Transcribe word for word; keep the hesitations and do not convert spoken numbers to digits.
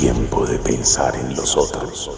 tiempo de pensar en los otros.